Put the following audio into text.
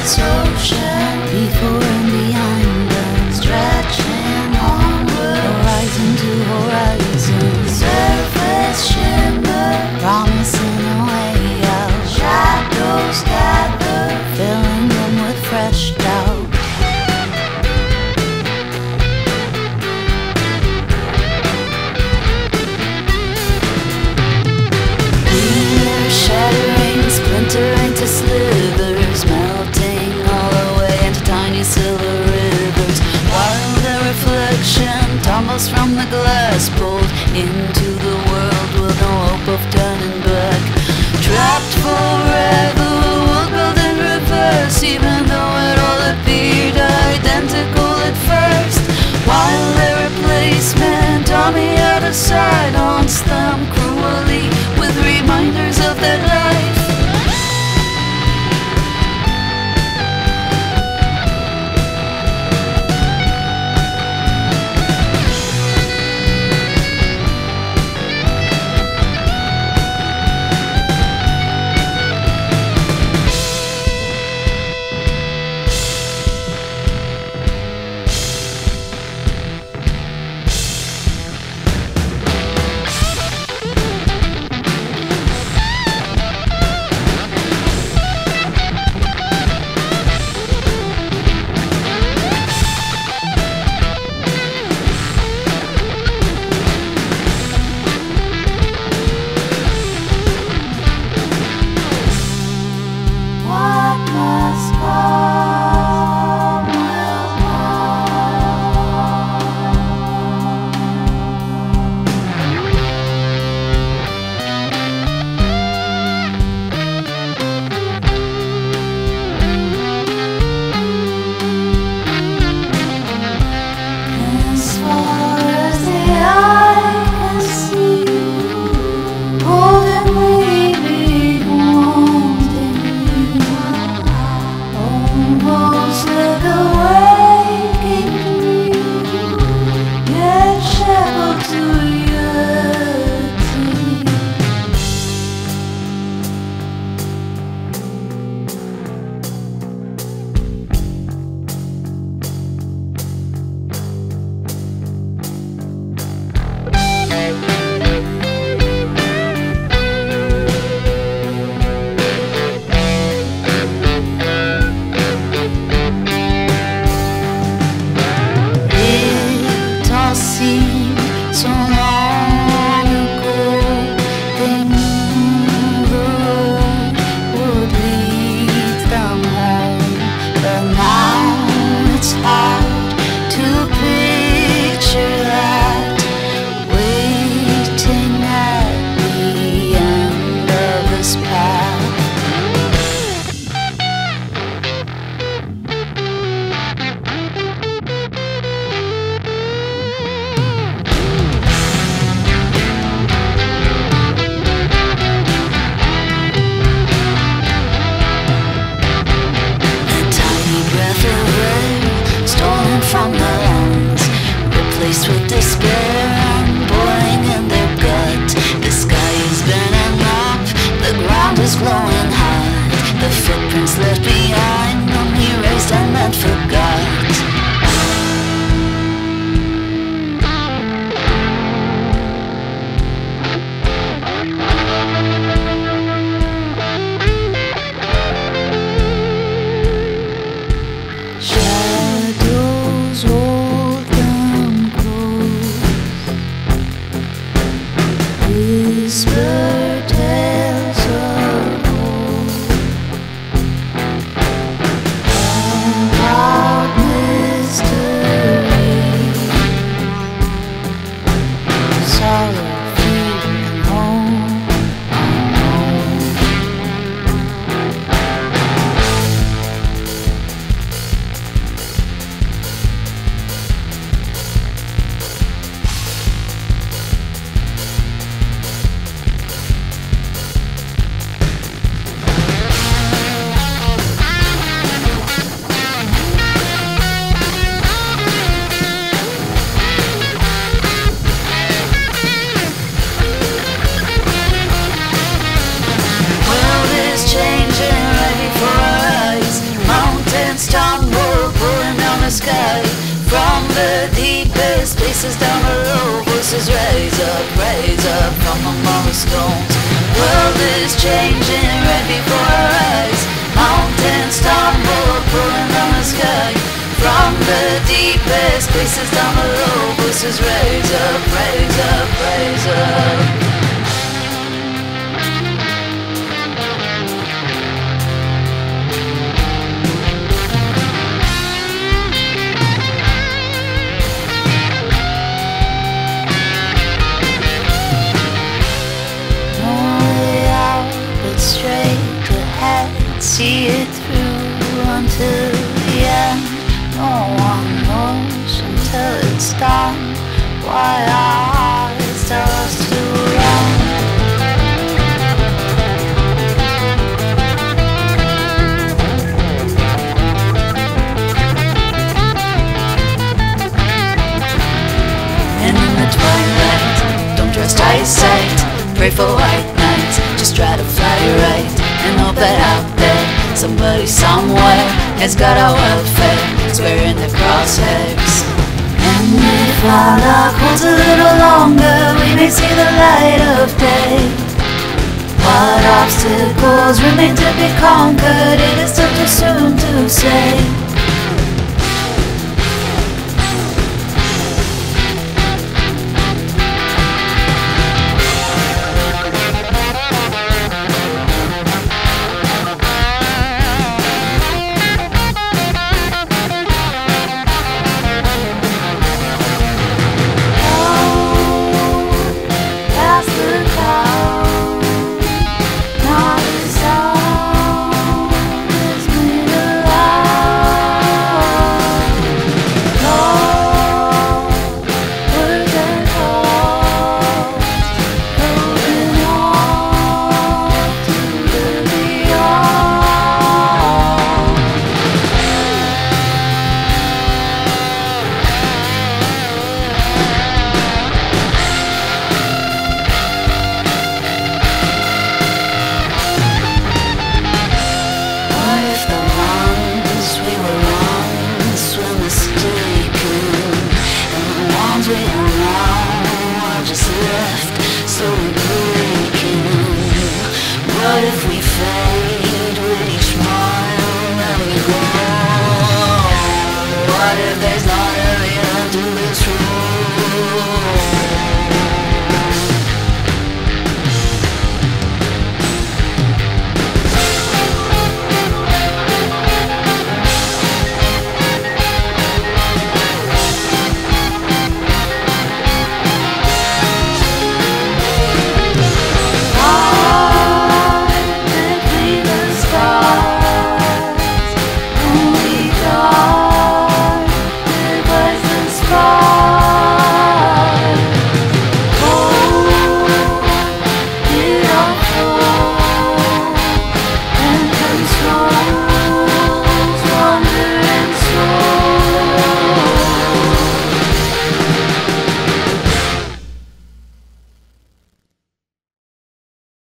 endless ocean before and behind them, stretching onward, horizon to horizon. Surface shimmer, promising a way out. Shadows gather, filling them with fresh doubt. Shattering, splintering to slivers, melting all away into tiny silver rivers, while the reflection tumbles from the glass, pulled into the world with no hope of turning back. Trapped forever, world built in reverse, even though it all appeared identical at first, while the replacement army out of sight haunts them cruelly with reminders of their life. Out is down the road, voices raise up from among the stones. The world is changing right before our eyes. Mountains tumble, pulling on the sky. From the deepest places down the road, voices raise up, raise up, raise up. See it through until the end. No one knows until it's done why our hearts tell us to run. And in the twilight, don't trust eyesight. Pray for white nights, just try to fly right. And hope that out there, somebody somewhere has got our welfare, we're in the crosshairs. And if our luck holds a little longer, we may see the light of day. What obstacles remain to be conquered, it is still too soon to say.